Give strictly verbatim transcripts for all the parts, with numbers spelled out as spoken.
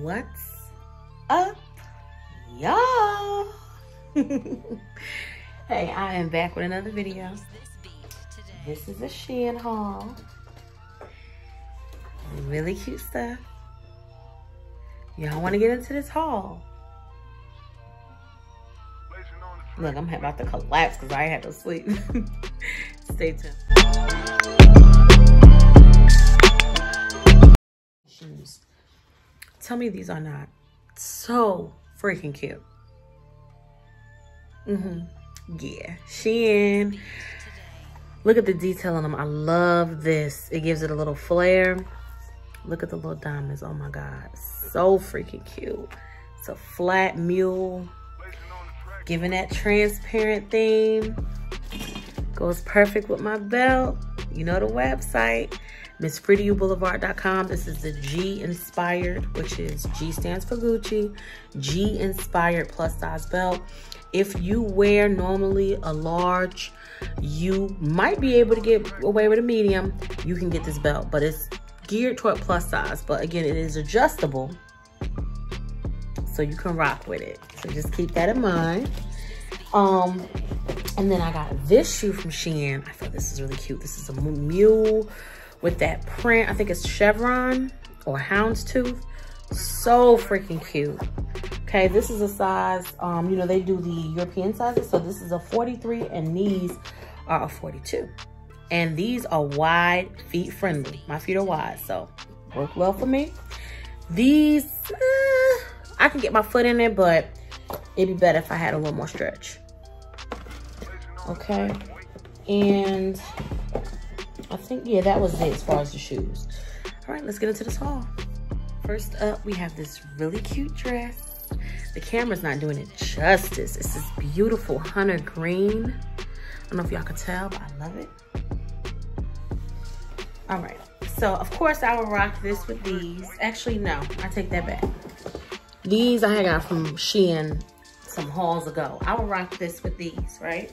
What's up, y'all? Hey, I am back with another video. This is a Shein haul. Really cute stuff. Y'all want to get into this haul? Look, I'm about to collapse because I had to sleep. Stay tuned. Shoes. Tell me these are not so freaking cute. Mm-hmm. Yeah. Shein. Look at the detail on them. I love this. It gives it a little flare. Look at the little diamonds. Oh my God. So freaking cute. It's a flat mule. Giving that transparent theme. Goes perfect with my belt. You know the website. Ms free to you boulevard dot com. This is the G Inspired, which is G stands for Gucci. G Inspired plus size belt. If you wear normally a large, you might be able to get away with a medium. You can get this belt, but it's geared toward plus size. But again, it is adjustable, so you can rock with it. So just keep that in mind. Um, and then I got this shoe from Shein. I thought this is really cute. This is a mule with that print. I think it's chevron or houndstooth. So freaking cute. Okay, this is a size, um, you know, they do the European sizes. So this is a forty-three and these are a forty-two. And these are wide, feet friendly. My feet are wide, so work well for me. These, uh, I can get my foot in it, but it'd be better if I had a little more stretch. Okay, and I think, yeah, that was it as far as the shoes. All right, let's get into this haul. First up, we have this really cute dress. The camera's not doing it justice. It's this beautiful hunter green. I don't know if y'all can tell, but I love it. All right, so of course I will rock this with these. Actually, no, I take that back. These I got from Shein some hauls ago. I will rock this with these, right?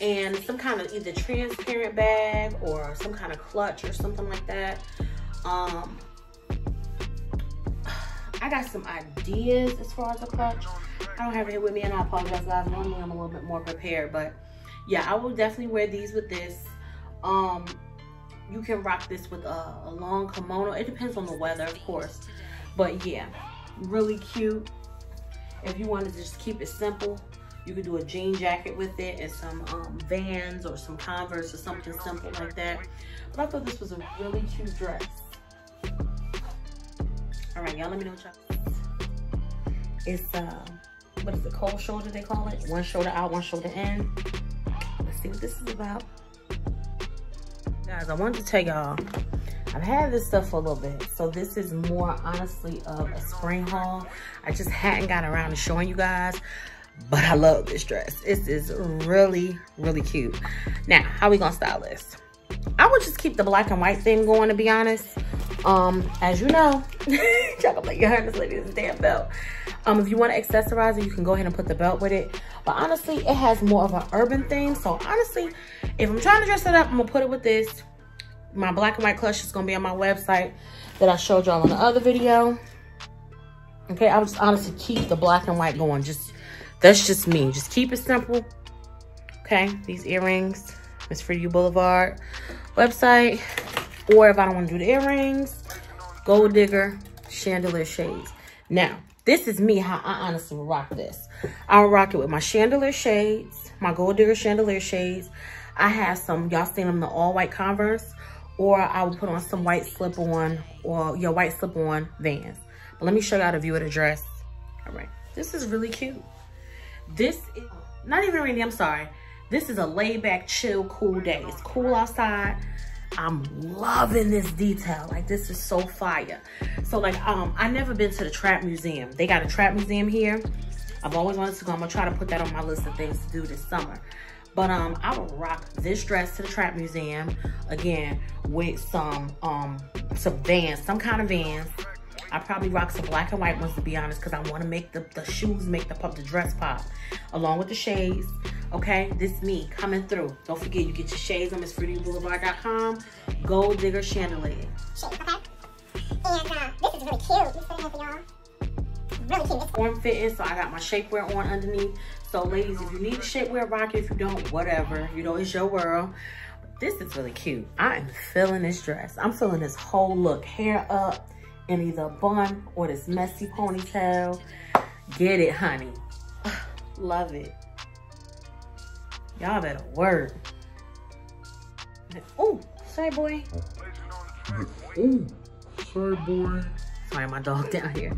And some kind of either transparent bag or some kind of clutch or something like that. Um, I got some ideas as far as a clutch. I don't have it here with me and I apologize, guys. Normally I'm a little bit more prepared, but yeah, I will definitely wear these with this. Um, you can rock this with a, a long kimono. It depends on the weather, of course. But yeah, really cute. If you wanted to just keep it simple, you could do a jean jacket with it and some um, Vans or some Converse or something simple like that. But I thought this was a really cute dress. All right, y'all, let me know what y'all think. It's, uh, what is it, cold shoulder they call it? One shoulder out, one shoulder in. Let's see what this is about. Guys, I wanted to tell y'all, I've had this stuff for a little bit. So this is more, honestly, of a spring haul. I just hadn't gotten around to showing you guys. But I love this dress. This is really, really cute. Now, how we gonna style this? I would just keep the black and white thing going, to be honest. Um, as you know, y'all gonna put your hair in this lady's damn belt. Um, if you wanna accessorize it, you can go ahead and put the belt with it. But honestly, it has more of an urban theme. So honestly, if I'm trying to dress it up, I'm gonna put it with this. My black and white clutch is gonna be on my website that I showed y'all in the other video. Okay, I would just honestly keep the black and white going. Just That's just me. Just keep it simple. Okay, these earrings. Miss Free to You Boulevard website. Or if I don't want to do the earrings, Gold Digger, Chandelier Shades. Now, this is me how I honestly will rock this. I'll rock it with my Chandelier Shades, my Gold Digger Chandelier Shades. I have some, y'all seen them, the all-white Converse. Or I will put on some white slip-on or your white slip-on Vans. But let me show y'all the view of the dress. All right, this is really cute. This is not even rainy, I'm sorry. This is a laid back, chill, cool day. It's cool outside. I'm loving this detail. Like, this is so fire. So like, um, I've never been to the Trap Museum. They got a Trap Museum here. I've always wanted to go. I'm gonna try to put that on my list of things to do this summer. But um, I would rock this dress to the Trap Museum. Again, with some, um, some Vans, some kind of Vans. I probably rock some black and white ones, to be honest, because I want to make the, the shoes make the pop, the dress pop, along with the shades. Okay, this is me coming through. Don't forget, you get your shades on Ms free to you boulevard dot com. Gold Digger Chandelier. Shades, okay? And uh, this is really cute. Let me put it over, y'all. Really cute. Form fitting, so I got my shapewear on underneath. So ladies, if you need a shapewear rocket, if you don't, whatever. You know, it's your world. This is really cute. I am feeling this dress. I'm feeling this whole look. Hair up in either a bun or this messy ponytail. Get it, honey. Love it. Y'all better work. Ooh, sorry, boy. Ooh, sorry, boy. Sorry, my dog down here.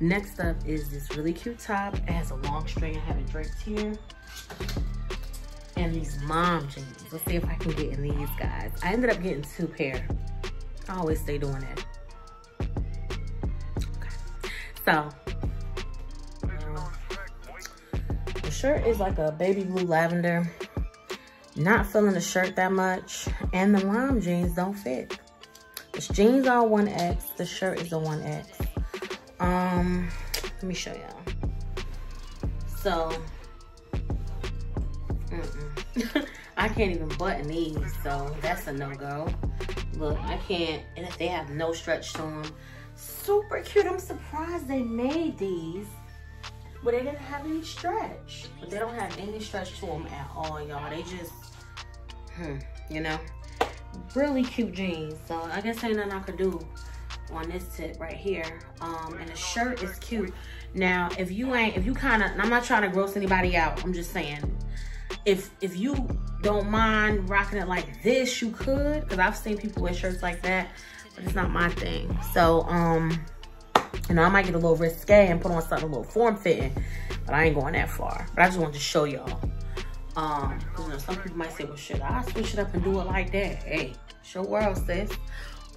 Next up is this really cute top. It has a long string. I have it draped here. And these mom jeans. Let's see if I can get in these, guys. I ended up getting two pair. I always stay doing that. Okay. So, um, the shirt is like a baby blue lavender. Not feeling the shirt that much. And the mom jeans don't fit. This jeans are one X. The shirt is a one X. Um, let me show y'all. So, Mm-mm. I can't even button these, so that's a no-go. Look, I can't, and if they have no stretch to them. Super cute. I'm surprised they made these, but they didn't have any stretch. But they don't have any stretch to them at all, y'all. They just, hmm, you know, really cute jeans. So I guess ain't nothing I could do on this tip right here. Um, and the shirt is cute. Now, if you ain't, if you kind of, I'm not trying to gross anybody out. I'm just saying. If if you don't mind rocking it like this, you could, because I've seen people wear shirts like that, but it's not my thing. So, um, you know, I might get a little risque and put on something a little form-fitting, but I ain't going that far. But I just wanted to show y'all. Um, you know, some people might say, well, should I switch it up and do it like that? Hey, it's your world, sis.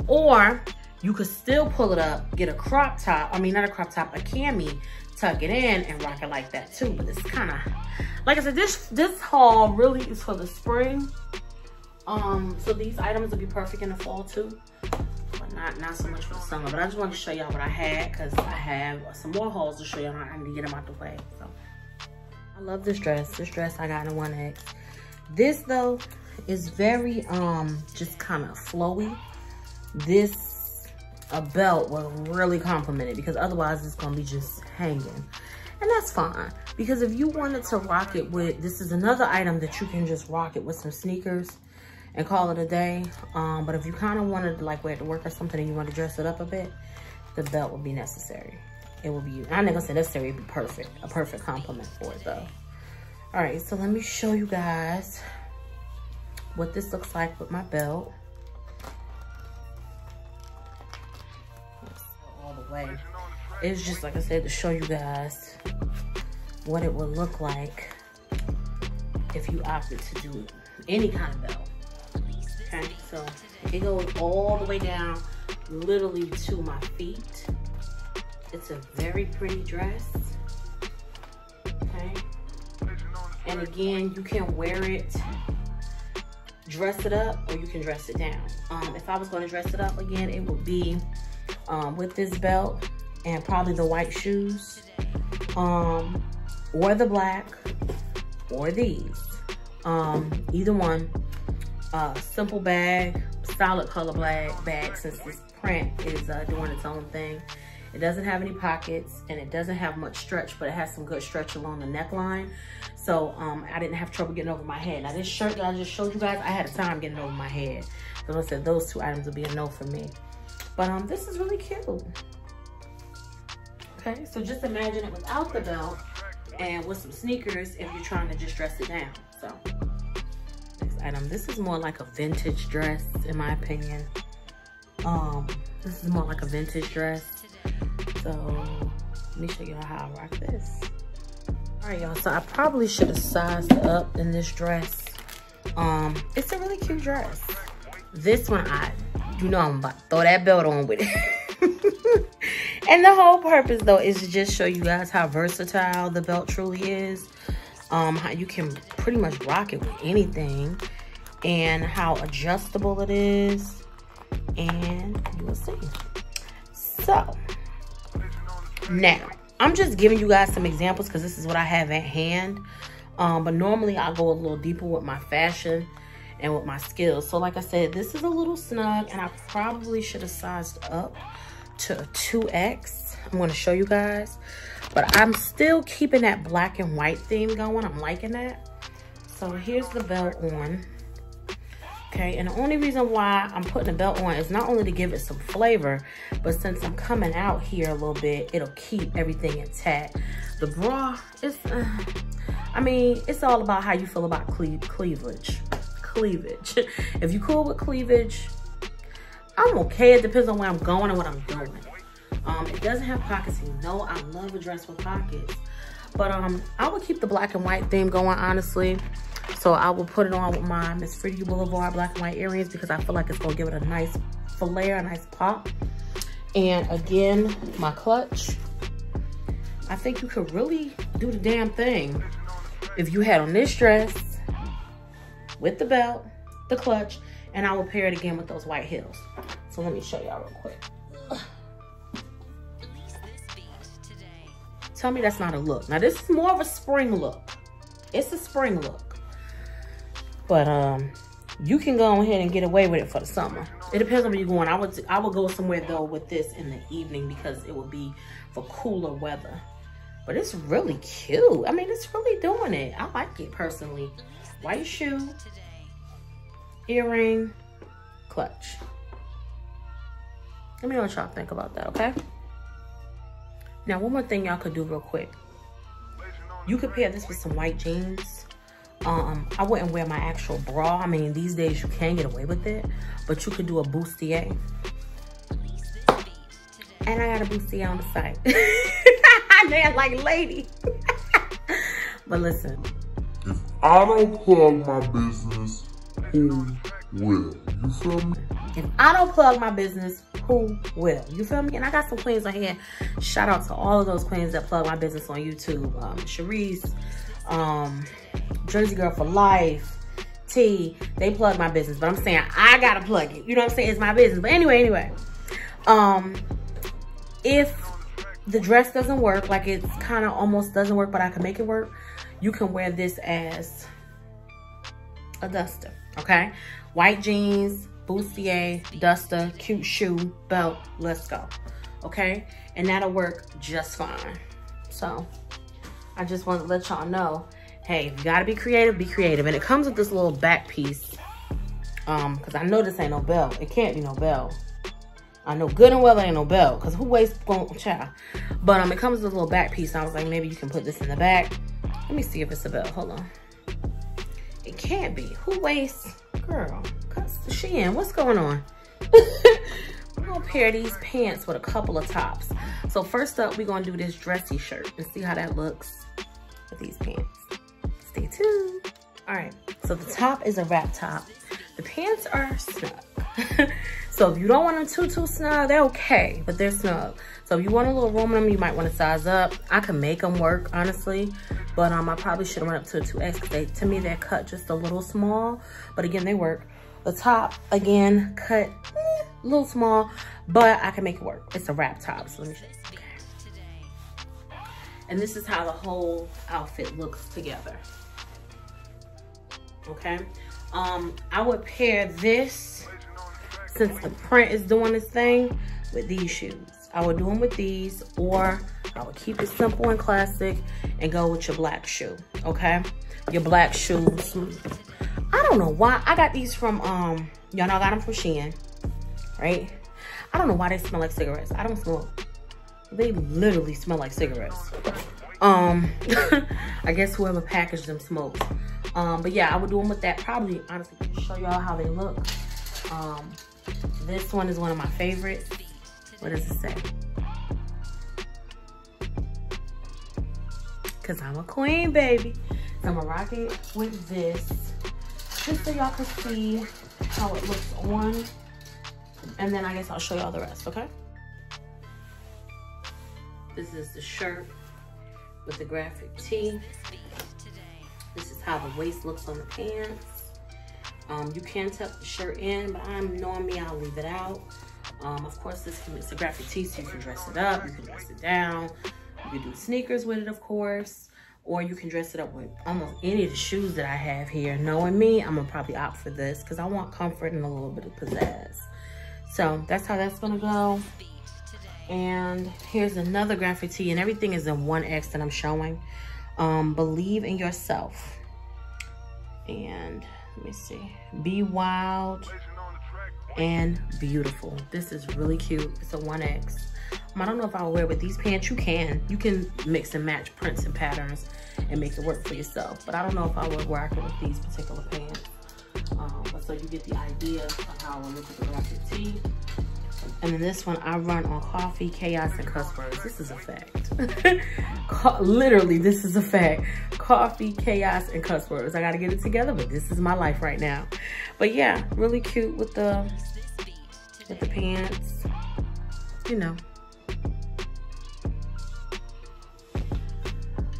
Or you could still pull it up, get a crop top, I mean, not a crop top, a cami, tuck it in and rock it like that too. But it's kind of, like I said, this this haul really is for the spring. Um, so these items will be perfect in the fall too, but not not so much for the summer. But I just wanted to show y'all what I had, because I have some more hauls to show y'all. I need to get them out the way. So I love this dress. This dress I got in a one X. This though is very um just kind of flowy. This. A belt will really compliment it, because otherwise it's gonna be just hanging, and that's fine, because if you wanted to rock it with, this is another item that you can just rock it with some sneakers and call it a day. Um but if you kind of wanted to like wear it to work or something and you want to dress it up a bit, the belt would be necessary. It will be, I'm not gonna say necessary, it'd be perfect, a perfect compliment for it though. All right, so let me show you guys what this looks like with my belt. It's just like I said, to show you guys what it would look like if you opted to do any kind of belt. Okay, so it goes all the way down literally to my feet. It's a very pretty dress. Okay, and again, you can wear it, dress it up, or you can dress it down. Um, if I was going to dress it up again, it would be Um, with this belt and probably the white shoes, um, or the black, or these, um, either one. Uh, simple bag, solid color bag, bag since this print is uh, doing its own thing. It doesn't have any pockets and it doesn't have much stretch, but it has some good stretch along the neckline. So um, I didn't have trouble getting over my head. Now this shirt that I just showed you guys, I had a time getting over my head. So I said those two items would be a no for me. But um, this is really cute. Okay, so just imagine it without the belt and with some sneakers if you're trying to just dress it down. So, next item. This is more like a vintage dress, in my opinion. Um, this is more like a vintage dress. So, let me show y'all how I rock this. All right, y'all, so I probably should have sized up in this dress. Um, it's a really cute dress. This one, I... You know I'm about to throw that belt on with it. And the whole purpose, though, is to just show you guys how versatile the belt truly is. Um, how you can pretty much rock it with anything. And how adjustable it is. And you will see. So, now, I'm just giving you guys some examples because this is what I have at hand. Um, but normally, I go a little deeper with my fashion and with my skills. So like I said, this is a little snug and I probably should have sized up to a two X. I'm going to show you guys. But I'm still keeping that black and white theme going. I'm liking that. So here's the belt on. Okay, and the only reason why I'm putting the belt on is not only to give it some flavor, but since I'm coming out here a little bit, it'll keep everything intact. The bra, it's, uh, I mean, it's all about how you feel about cle cleavage. Cleavage. If you cool with cleavage, I'm okay. It depends on where I'm going and what I'm doing. Um, it doesn't have pockets. You know, I love a dress with pockets. But um, I would keep the black and white theme going, honestly. So I will put it on with my MsFree to you Boulevard black and white earrings because I feel like it's gonna give it a nice flair, a nice pop. And again, my clutch. I think you could really do the damn thing if you had on this dress with the belt, the clutch, and I will pair it again with those white heels. So let me show y'all real quick. Tell me that's not a look. Now this is more of a spring look. It's a spring look. But um, you can go ahead and get away with it for the summer. It depends on where you're going. I would I would go somewhere though with this in the evening because it would be for cooler weather. But it's really cute. I mean, it's really doing it. I like it personally. White shoe, earring, clutch. Let me know what y'all think about that, okay? Now, one more thing y'all could do real quick. You could pair this with some white jeans. Um, I wouldn't wear my actual bra. I mean, these days you can get away with it, but you could do a bustier. And I got a bustier on the site. They're like, lady. But listen. If I don't plug my business, who will? You feel me? If I don't plug my business, who will? You feel me? And I got some queens on here. Shout out to all of those queens that plug my business on YouTube. Um, Charisse. Um, Jersey Girl for Life, T, they plug my business, but I'm saying I gotta plug it. You know what I'm saying? It's my business. But anyway, anyway, um, if the dress doesn't work, like it's kind of almost doesn't work, but I can make it work, you can wear this as a duster, okay? White jeans, bustier, duster, cute shoe, belt, let's go, okay? And that'll work just fine. So I just want to let y'all know, hey, you gotta be creative, be creative. And it comes with this little back piece. Um, cause I know this ain't no belt. It can't be no belt. I know good and well it ain't no belt. Cause who wastes going child? But um, it comes with a little back piece. I was like, maybe you can put this in the back. Let me see if it's a belt, hold on. It can't be, who wastes? Girl, cuts the Shein, what's going on? We're gonna pair these pants with a couple of tops. So first up, we're gonna do this dressy shirt and see how that looks with these pants. Stay tuned. All right, so the top is a wrap top. The pants are snug. So if you don't want them too, too snug, they're okay, but they're snug. So if you want a little room in them, you might want to size up. I can make them work, honestly, but um, I probably should have went up to a two X because they, to me, they're cut just a little small, but again, they work. The top, again, cut eh, a little small, but I can make it work. It's a wrap top, so let me show you. Okay. And this is how the whole outfit looks together. Okay, um, I would pair this, since the print is doing this thing, with these shoes. I would do them with these, or I would keep it simple and classic and go with your black shoe, okay? Your black shoes. I don't know why, I got these from, um, y'all know I got them from Shein, right? I don't know why they smell like cigarettes. I don't smoke. They literally smell like cigarettes. Um, I guess whoever packaged them smokes. Um, but yeah, I would do them with that. Probably, honestly, show y'all how they look. Um, this one is one of my favorites. What does it say? Cause I'm a queen, baby. So I'm gonna rock it with this, just so y'all can see how it looks on. And then I guess I'll show y'all the rest, okay? This is the shirt with the graphic tee. This is how the waist looks on the pants. Um, you can tuck the shirt in, but I'm knowing me, I'll leave it out. Um, of course, this can, it's a graphic tee, so you can dress it up, you can dress it down. You can do sneakers with it, of course, or you can dress it up with almost any of the shoes that I have here. Knowing me, I'm gonna probably opt for this because I want comfort and a little bit of pizzazz. So that's how that's gonna go. And here's another graffiti, and everything is in one X that I'm showing. Um, believe in yourself. And let me see. Be wild and beautiful. This is really cute. It's a one X. I don't know if I'll wear it with these pants. You can. You can mix and match prints and patterns and make it work for yourself. But I don't know if I would wear it with these particular pants. Um, but so you get the idea of how I look at the graffiti. And then this one, I run on coffee, chaos, and cuss words. This is a fact. Literally, this is a fact. Coffee, chaos, and cuss words. I got to get it together, but this is my life right now. But yeah, really cute with the, with the pants. You know.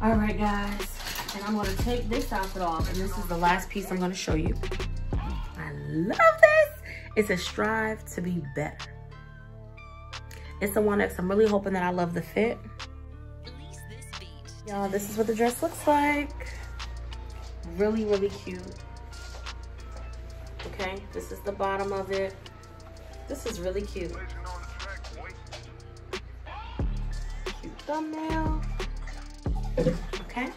All right, guys. And I'm going to take this outfit off. And this is the last piece I'm going to show you. I love this. It's a strive to be better. It's a one X. I'm really hoping that I love the fit. Y'all, this is what the dress looks like. Really, really cute. Okay, this is the bottom of it. This is really cute. Cute thumbnail. Okay.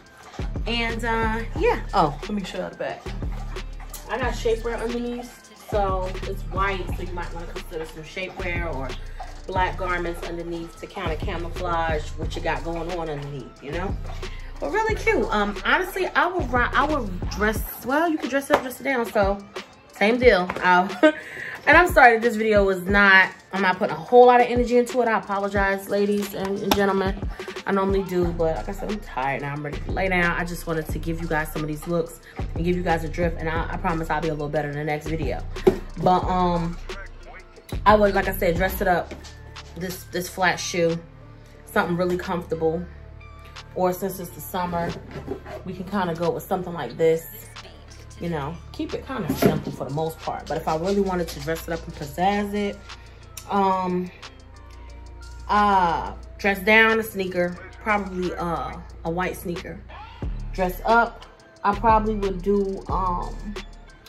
And, uh, yeah. Oh, let me show you the back. I got shapewear underneath, so it's white, so you might want to consider some shapewear or black garments underneath to kind of camouflage what you got going on underneath, you know. But really cute. Um, honestly, I would I would dress well. You can dress up, dress down. So, same deal. I'll, and I'm sorry that this video was not. I'm not putting a whole lot of energy into it. I apologize, ladies and, and gentlemen. I normally do, but like I said, I'm tired now. I'm ready to lay down. I just wanted to give you guys some of these looks and give you guys a drift. And I, I promise I'll be a little better in the next video. But um, I would, like I said, dress it up. This this flat shoe, something really comfortable, or since it's the summer, we can kind of go with something like this, you know. Keep it kind of simple for the most part, but if I really wanted to dress it up and pizzazz it, um uh dress down a sneaker, probably uh a white sneaker. Dress up, I probably would do um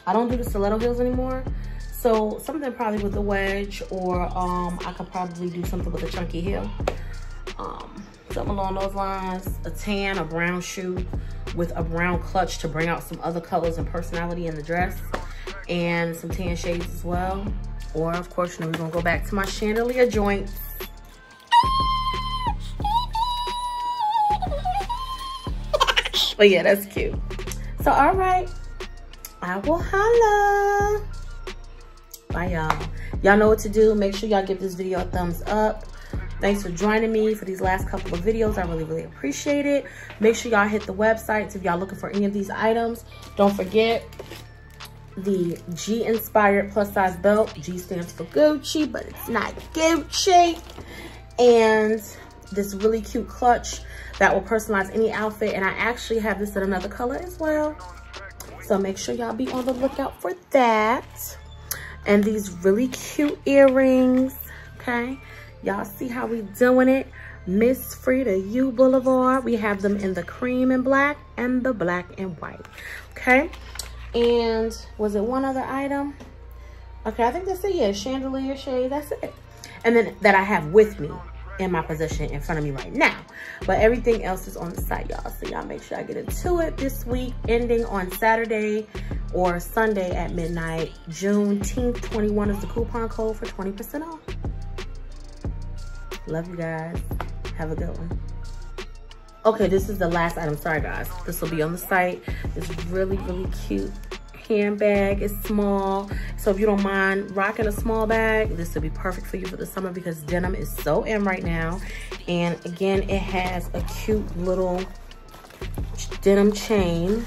I don't do the stiletto heels anymore. So something probably with a wedge, or um, I could probably do something with a chunky heel. Um, something along those lines, a tan, a brown shoe with a brown clutch to bring out some other colors and personality in the dress, and some tan shades as well. Or of course, you know, we're gonna go back to my chandelier joints. But yeah, that's cute. So all right, I will holla. Bye, y'all. Y'all know what to do. Make sure y'all give this video a thumbs up. Thanks for joining me for these last couple of videos. I really, really appreciate it. Make sure y'all hit the websites if y'all looking for any of these items. Don't forget the G Inspired Plus Size Belt. G stands for Gucci, but it's not Gucci. And this really cute clutch that will personalize any outfit. And I actually have this in another color as well. So make sure y'all be on the lookout for that. And these really cute earrings, okay? Y'all see how we doing it? Miss Free to You Boulevard. We have them in the cream and black and the black and white, okay? And was it one other item? Okay, I think that's it, yeah, chandelier shade, that's it. And then that I have with me in my possession in front of me right now. But everything else is on the site, y'all. So y'all make sure I get into it this week, ending on Saturday or Sunday at midnight. Juneteenth twenty-one is the coupon code for twenty percent off. Love you guys. Have a good one. Okay, this is the last item. Sorry, guys. This will be on the site. It's really, really cute handbag. It's small. So if you don't mind rocking a small bag, this will be perfect for you for the summer because denim is so in right now. And again, it has a cute little denim chain.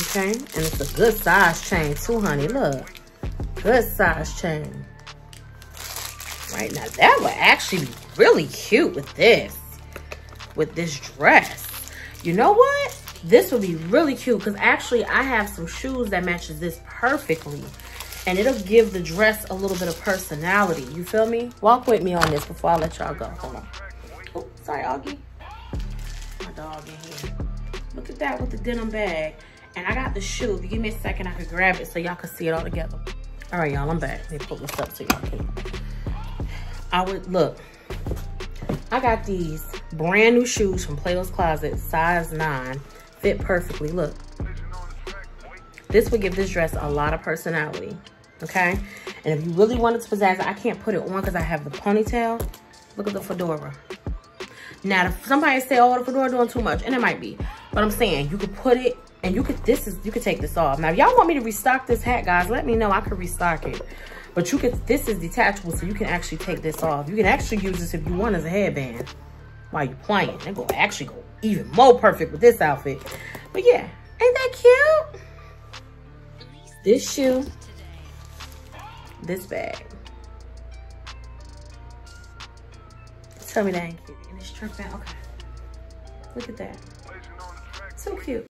Okay, and it's a good size chain too, honey. Look, good size chain. Right now, that would actually be really cute with this, with this dress. You know what? This would be really cute because actually I have some shoes that matches this perfectly, and it'll give the dress a little bit of personality. You feel me? Walk with me on this before I let y'all go. Hold on. Oh, sorry, Augie. My dog in here. Look at that with the denim bag. And I got the shoe. If you give me a second, I could grab it so y'all can see it all together. All right, y'all, I'm back. Let me pull this up so y'all can I would look. I got these brand new shoes from Plato's Closet, size nine, fit perfectly. Look, this would give this dress a lot of personality, okay? And if you really wanted to pizzazz it, I can't put it on because I have the ponytail. Look at the fedora. Now, if somebody say, "Oh, the fedora doing too much," and it might be, but I'm saying you could put it, and you could. This is you could take this off. Now, if y'all want me to restock this hat, guys, let me know. I could restock it. But you could. This is detachable, so you can actually take this off. You can actually use this if you want as a headband while you're playing. They're gonna actually go even more perfect with this outfit. But yeah, ain't that cute? This shoe, this bag. Tell me that ain't cute. And it's tripping. Okay, look at that.